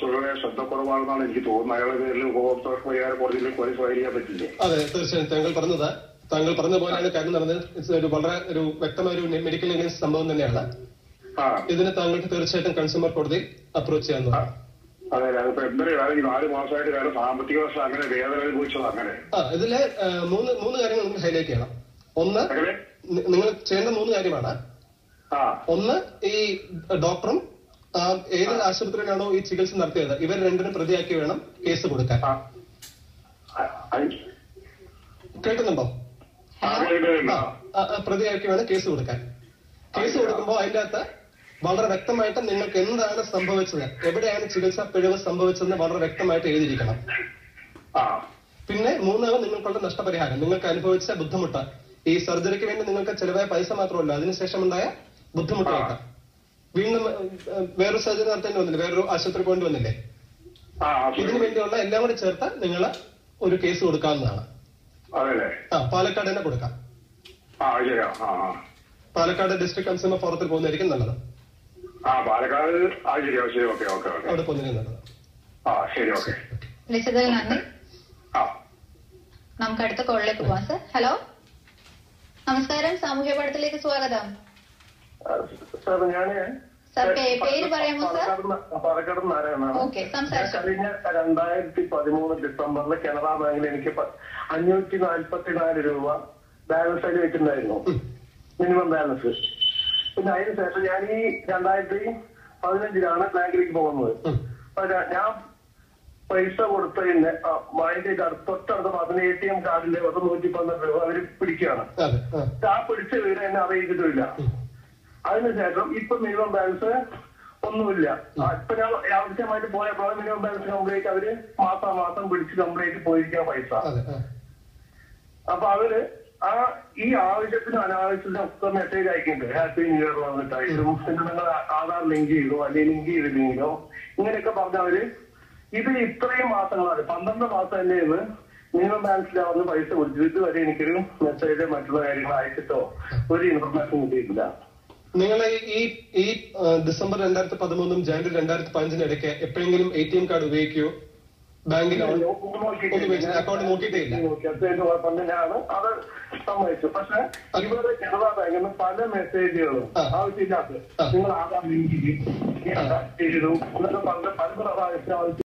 കുറവാണെന്നാണ് എനിക്ക് തോന്നുന്നത്. അയാളുടെ പേരിൽ ഉപഭോക്താക്കൾ പരിഹാര കോടതിയിൽ ക്വാളിഫൈ ചെയ്യാൻ പറ്റില്ല. അതെ, തീർച്ചയായും താങ്കൾ പറഞ്ഞ പോലെയാണ് കാര്യം നടന്നത്. വളരെ ഒരു വ്യക്തമായ ഒരു മെഡിക്കൽ ഇഗ്നോറൻസ് സംഭവം തന്നെയാണ്. ഇതിന് താങ്കൾക്ക് തീർച്ചയായിട്ടും കൺസ്യൂമർ കോടതി അപ്രോച്ച് ചെയ്യാവുന്നതാണ്. അതെ, അതിപ്പോ എന്തായാലും 4 മാസമായിട്ട് കാര്യം സാമ്പത്തിക വർഷം അങ്ങനെ വേദന അനുഭവിച്ചത്. അങ്ങനെ ഇതിലെ മൂന്ന് കാര്യങ്ങൾ നമുക്ക് ഹൈലൈറ്റ് ചെയ്യണം. ഒന്ന്, നിങ്ങൾ ചെയ്യേണ്ട 3 കാര്യമാണ്. ഒന്ന്, ഈ ഡോക്ടറും ഏത് ആശുപത്രിയിലാണോ ഈ ചികിത്സ നടത്തിയത് ഇവർ രണ്ടിനും പ്രതിയാക്കി വേണം കേസ് കൊടുക്കാൻ. കേൾക്കുന്നുണ്ടോ? പ്രതിയാക്കി വേണം കേസ് കൊടുക്കാൻ. കേസ് കൊടുക്കുമ്പോൾ അതിൻ്റെ അകത്ത് വളരെ വ്യക്തമായിട്ട് നിങ്ങൾക്ക് എന്താണ് സംഭവിച്ചത്, എവിടെയാണ് ചികിത്സാ പിഴവ് സംഭവിച്ചതെന്ന് വളരെ വ്യക്തമായിട്ട് എഴുതിയിരിക്കണം. പിന്നെ 3ാമത്, നിങ്ങൾക്കുള്ള നഷ്ടപരിഹാരം, നിങ്ങൾക്ക് അനുഭവിച്ച ബുദ്ധിമുട്ട്. ഈ സർജറിക്ക് വേണ്ടി നിങ്ങൾക്ക് ചെലവായ പൈസ മാത്രമല്ല, അതിനുശേഷം ഉണ്ടായ ബുദ്ധിമുട്ടുകൾക്ക്. വീണ്ടും വേറൊരു സർജറി നടത്തേണ്ടി വന്നില്ലേ, വേറൊരു ആശുപത്രി പോകേണ്ടി വന്നില്ലേ, ഇതിനു വേണ്ടിയുള്ള എല്ലാം കൂടി ചേർത്ത് നിങ്ങൾ ഒരു കേസ് കൊടുക്കാവുന്നതാണ്. പാലക്കാട് തന്നെ കൊടുക്കാം. പാലക്കാട് ഡിസ്ട്രിക്ട് കൺസ്യൂമർ ഫോറത്തിൽ പോകുന്നതായിരിക്കും നല്ലത്. അവിടെ പോകുന്നതായിരിക്കും നല്ലത്. നമുക്ക് അടുത്ത കോളിലേക്ക് പോവാം. സർ, ഹലോ, നമസ്കാരം, സാമൂഹ്യ പഠനത്തിലേക്ക് സ്വാഗതം. സാർ, ഞാന് പേര് പറയാമോ? സാർ, പാലക്കാട് നാരായണനാണ്. കഴിഞ്ഞ 2013 ഡിസംബറിൽ കനറ ബാങ്കിൽ എനിക്ക് 544 രൂപ ബാലൻസ് ആയി വെച്ചിട്ടുണ്ടായിരുന്നു, മിനിമം ബാലൻസ്. പിന്നെ അതിനുശേഷം ഞാൻ ഈ 2015ലാണ് ബാങ്കിലേക്ക് പോകുന്നത്. ഞാൻ പൈസ കൊടുത്തതിന് ബാങ്കിന്റെ തൊട്ടടുത്ത മാസത്തിന്റെ ATM കാർഡിന്റെ 112 രൂപ അവര് പിടിക്കുകയാണ്. ആ പിടിച്ച വിവരം എന്നെ അറിയിച്ചിട്ടില്ല. അതിനുശേഷം ഇപ്പൊ മിനിമം ബാലൻസ് ഒന്നുമില്ല. ഇപ്പൊ ഞാൻ ആവശ്യമായിട്ട് പോയപ്പോൾ മിനിമം ബാലൻസ് കംപ്ലീറ്റ് അവര് മാസം പിടിച്ച് കംപ്ലീറ്റ് പോയിരിക്കുക പൈസ. അപ്പൊ അവര് ഈ ആവശ്യത്തിനും അനാവശ്യത്തിനും ഒക്കെ മെസ്സേജ് അയക്കുന്നുണ്ട്. ഹാപ്പി ന്യൂ ഇയർ വന്നിട്ടായാലും, പിന്നെ നിങ്ങൾ ആധാർ ലിങ്ക് ചെയ്തോ അല്ലെങ്കിൽ ലിങ്ക് ചെയ്തില്ലെങ്കിലോ ഇങ്ങനെയൊക്കെ പറഞ്ഞവര്. ഇത് ഇത്രയും മാസങ്ങളാണ്, 12 മാസം തന്നെ ഇത് മിനിമം ബാലൻസിലാവുന്ന പൈസ കൊടുത്തു. ഇതുവരെ എനിക്കൊരു മെസ്സേജ് മറ്റുള്ള കാര്യങ്ങൾ അയച്ചിട്ടോ ഒരു ഇൻഫർമേഷൻ കിട്ടിയിട്ടില്ല. നിങ്ങൾ ഈ ഡിസംബർ 2013 ജനുവരി 2015 ഇടയ്ക്ക് എപ്പോഴെങ്കിലും ATM കാർഡ് ഉപയോഗിക്കുകയോ ബാങ്കിൽ അക്കൗണ്ട് നോക്കിയിട്ടില്ല? അത് സമ്മതിച്ചു. പക്ഷെ ഇവരുടെ കനറ ബാങ്കിൽ നിന്ന് പല മെസ്സേജുകളും ആവശ്യമില്ലാത്ത നിങ്ങൾ ആധാർ ലിങ്ക് ചെയ്തു എന്നൊക്കെ പറഞ്ഞ പല പ്രാവശ്യം